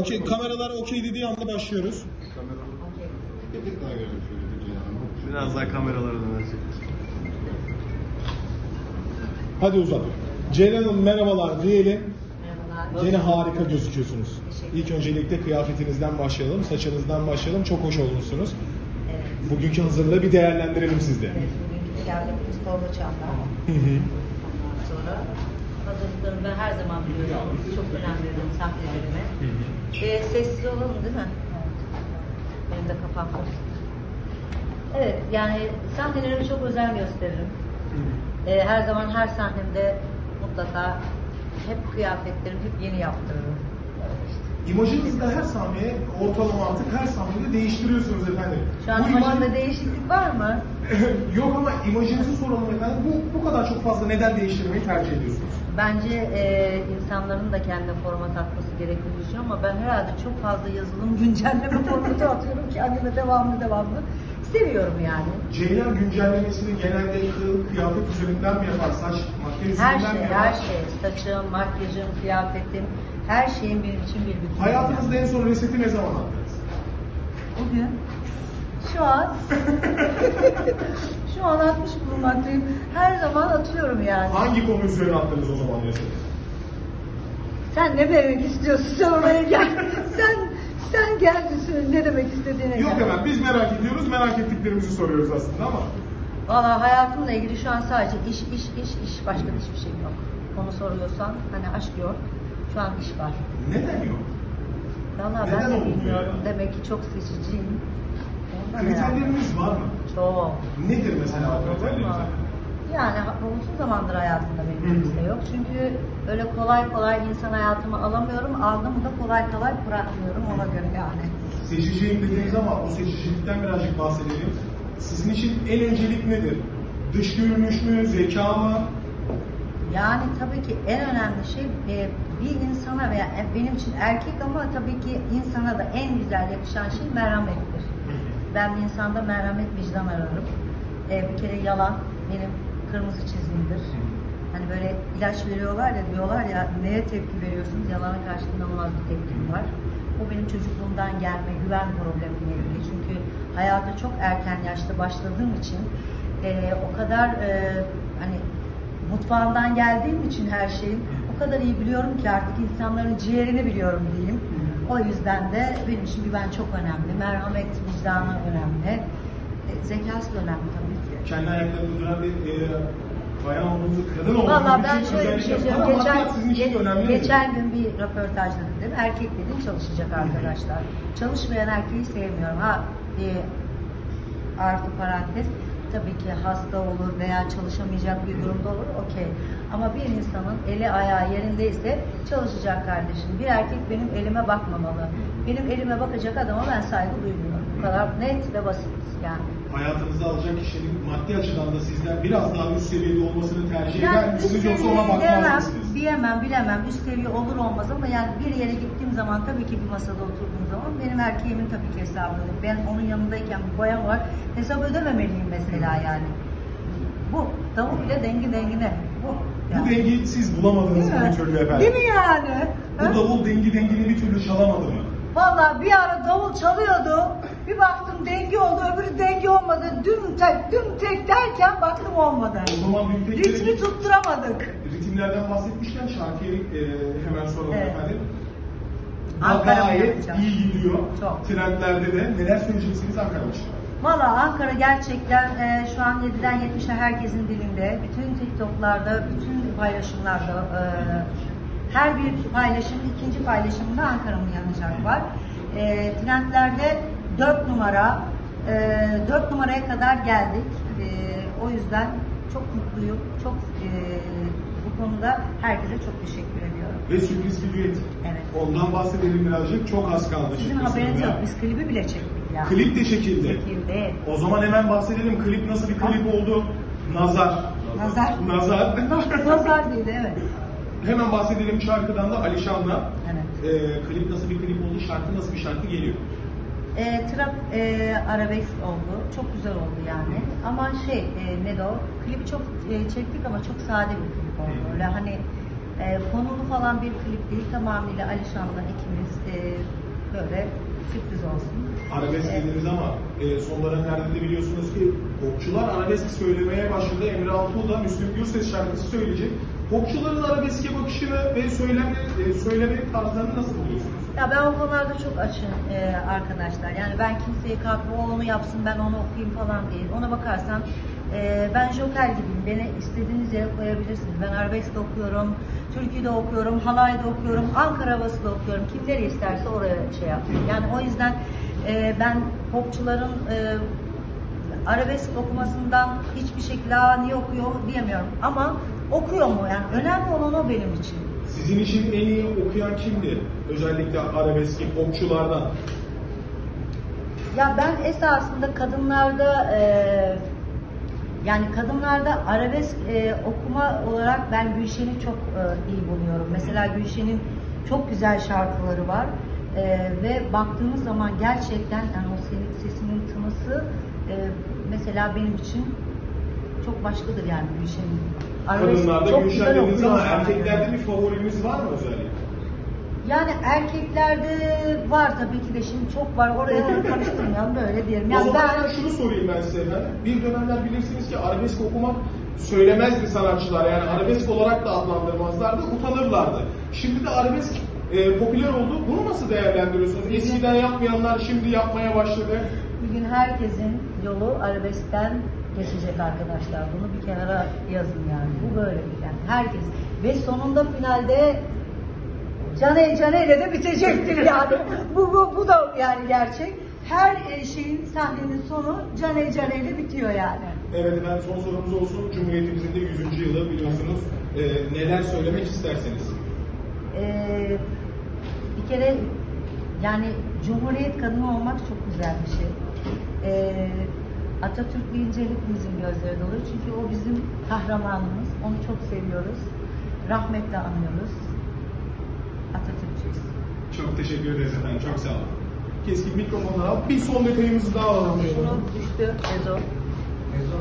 Okey, kameralar okey dediği anda başlıyoruz. Biraz daha kameralara dönersek. Hadi uzat. Ceylan Hanım merhabalar diyelim. Merhabalar. Yine harika gözüküyorsunuz. İlk öncelikle kıyafetinizden başlayalım, saçınızdan başlayalım. Çok hoş olmuşsunuz. Evet. Bugünkü hazırlığı bir değerlendirelim sizde. Evet, bugünkü geldim sporla çantam. Ondan sonra hazırlıklarımı ben her zaman biliyorsunuz. Çok önemli bir sahnelerime. Sessiz olalım değil mi? Benim de kafam karıştı. Evet, yani sahnelerime çok özen gösteririm. Her zaman her sahnemde mutlaka hep kıyafetlerimi hep yeni yaptırırım. İşte. İmajınızı da her sahneye ortalama artık her sahnede değiştiriyorsunuz efendim. Şu an imajda değişiklik var mı? Yok ama imajınızı soralım efendim. Bu kadar çok fazla neden değiştirmeyi tercih ediyorsunuz? Bence insanların da kendine format atması gerektiğini düşünüyorum ama ben herhalde çok fazla yazılım güncelleme formatı atıyorum ki kendime devamlı. Seviyorum yani. Ceylan güncellemesini genelde kıyafet üzerinden mi yapar? Saç, makyaj üzerinden mi yapar? Her şey. Saçım, makyajım, kıyafetim, her şeyin benim için bir bütün. Hayatınızda en son reseti ne zaman attınız? Bugün. Şu an. Şu an atmış bulunmaktayım. Her zaman atıyorum yani. Hangi konu üzerine attınız o zaman reseti? Sen ne demek istiyorsun? Sen oraya gel. Sen geldin, ne demek istediğine gel. Yok hemen, biz merak ediyoruz, merak ettiklerimizi soruyoruz aslında ama. Valla hayatımla ilgili şu an sadece iş, başka hiçbir şey yok. Onu soruyorsan, hani aşk yok, şu an iş var. Neden yok? Valla ben de bilmiyorum. Demek ki çok seçiciyim. Kriterlerimiz var mı? Çok. Nedir mesela kriterlerimiz? Yani uzun zamandır hayatımda benim kimse yok. Çünkü öyle kolay insan hayatımı alamıyorum. Aldığımı da kolay bırakmıyorum ona göre yani. Seçiciyim dediğiniz ama bu seçicilikten birazcık bahsedelim. Sizin için en öncelik nedir? Dış görünüş mü, zeka mı? Yani tabii ki en önemli şey bir insana veya benim için erkek ama tabii ki insana da en güzel yakışan şey merhamettir. Ben bir insanda merhamet, vicdan ararım. Bir kere yalan benim kırmızı çizimdir. Hani böyle ilaç veriyorlar ya, diyorlar ya neye tepki veriyorsunuz? Yalana karşı inanılmaz bir tepkim var. O benim çocukluğumdan gelme, güven problemine göre. Çünkü hayata çok erken yaşta başladığım için o kadar hani mutfağından geldiğim için her şeyin o kadar iyi biliyorum ki artık insanların ciğerini biliyorum diyeyim. O yüzden de benim için güven çok önemli. Merhamet, vicdanı önemli. Zekası da önemli tabii ki. Kendi ayaklarını duran bir bayan olduğunuzu, kadın olduğunuzu için özellikle. Valla ben şöyle bir şey söylüyorum. Geçen gün bir röportajda dedim. Erkek dedim çalışacak arkadaşlar. Çalışmayan erkeği sevmiyorum. Artı parantez. Tabii ki hasta olur veya çalışamayacak bir durumda olur. Okey. Ama bir insanın eli ayağı yerindeyse çalışacak kardeşim. Bir erkek benim elime bakmamalı. Benim elime bakacak adama ben saygı duymuyorum. Bu kadar net ve basit yani. Hayatınızı alacak kişinin maddi açıdan da sizden biraz daha üst seviyede olmasını tercih eder misiniz yoksa ona bakmaz mısınız? Diyemem, bilemem. Üst seviye olur olmaz ama yani bir yere gittiğim zaman tabii ki bir masada oturduğum zaman benim erkeğimin tabii ki hesabı ödeyim. Ben onun yanındayken bir bayan var. Hesap ödememeliyim mesela yani. Bu tavuk bile dengi dengine. Bu dengi siz bulamadınız mı bir türlü efendim? Değil mi yani? Bu davul dengi dengini bir türlü çalamadı mı? Vallahi bir ara davul çalıyordu, bir baktım dengi oldu, öbürü dengi olmadı, düm tek derken baktım olmadı. O zaman ritmi tutturamadık. Ritimlerden bahsetmişken şarkıyı hemen soralım efendim. Gayet iyi gidiyor. Çok. Trendlerde de neler söyleyeceksiniz Ankara için? Valla Ankara gerçekten şu an 7'den 70'e herkesin dilinde, bütün TikTok'larda, bütün paylaşımlarda, her bir paylaşım, ikinci paylaşımda Ankara'mın yanacak var. Trendlerde 4 numaraya kadar geldik. O yüzden çok mutluyum. Çok bu konuda herkese çok teşekkür ediyorum. Ve sürpriz bir düet. Evet. Ondan bahsedelim birazcık. Çok az kaldı. Sizin haberiniz yok. Biz klibi bile çektik ya. Klip de çekildi. O zaman hemen bahsedelim. Klip nasıl bir klip oldu? Nazar değildi evet. Hemen bahsedelim şarkıdan da Alişan'la. Evet. Klip nasıl bir klip oldu, şarkı nasıl bir şarkı geliyor? Trap arabesk oldu, çok güzel oldu yani. Ama klibi çok çektik ama çok sade bir klip oldu. Öyle hani konulu falan bir klip değil, tamamıyla Alişan'la ikimiz sürpriz olsun. Arabesk dediniz ama son dönemlerde de biliyorsunuz ki popçular arabesk söylemeye başladı. Emre Altuğ da Müslüm Gürses şarkısı söyleyecek. Popçuların arabeske bakışını ve söyleme tarzlarını nasıl buluyorsunuz? Ya ben o konularda çok açığım arkadaşlar. Yani ben kimseyi kalkıp o onu yapsın ben onu okuyayım falan değil. Ona bakarsan ben joker gibiyim. Beni istediğiniz yere koyabilirsiniz. Ben arabesk de okuyorum, türkü de okuyorum, halay da okuyorum, Ankara Havası da okuyorum. Kimleri isterse oraya şey yapıyorum. Yani o yüzden ben popçuların arabesk okumasından hiçbir şekilde niye okuyor diyemiyorum. Ama okuyor mu? Yani önemli olan o benim için. Sizin için en iyi okuyan kimdi? Özellikle arabeski popçulardan. Ya ben esasında kadınlarda yani kadınlarda arabesk okuma olarak ben Gülşen'i çok iyi buluyorum. Mesela Gülşen'in çok güzel şarkıları var ve baktığımız zaman gerçekten yani o sesinin tınısı mesela benim için çok başkadır yani Gülşen'in. Kadınlarda Gülşen dediniz ama erkeklerde bir favorimiz var mı özellikle? Yani erkeklerde var tabii ki de şimdi çok var oraya karıştırmayalım böyle diyelim. Yani o zaman ben şunu sorayım ben size efendim. Bir dönemler bilirsiniz ki arabesk okumak söylemezdi sanatçılar yani arabesk olarak da adlandırmazlardı utanırlardı. Şimdi de arabesk popüler oldu. Bunu nasıl değerlendiriyorsunuz? Eskiden yapmayanlar şimdi yapmaya başladı. Bugün herkesin yolu arabeskten geçecek arkadaşlar. Bunu bir kenara yazın yani. Bu böyle bir yani herkes ve sonunda finalde Caneyle de bitecektir yani. bu da yani gerçek. Her şeyin sahnenin sonu Caneyle bitiyor yani. Evet efendim son sorumuz olsun. Cumhuriyetimizin de 100. yılı biliyorsunuz. Neler söylemek isterseniz? Bir kere yani Cumhuriyet kadını olmak çok güzel bir şey. Atatürk deyince hepimizin gözleri dolu. Çünkü o bizim kahramanımız. Onu çok seviyoruz. Rahmetle anıyoruz. Atatürk'cüyüz. Çok teşekkür ederiz efendim. Çok sağ olun. Keskin mikrofonla bir son detayımızı daha alalım. Şunu düştü. Ezo.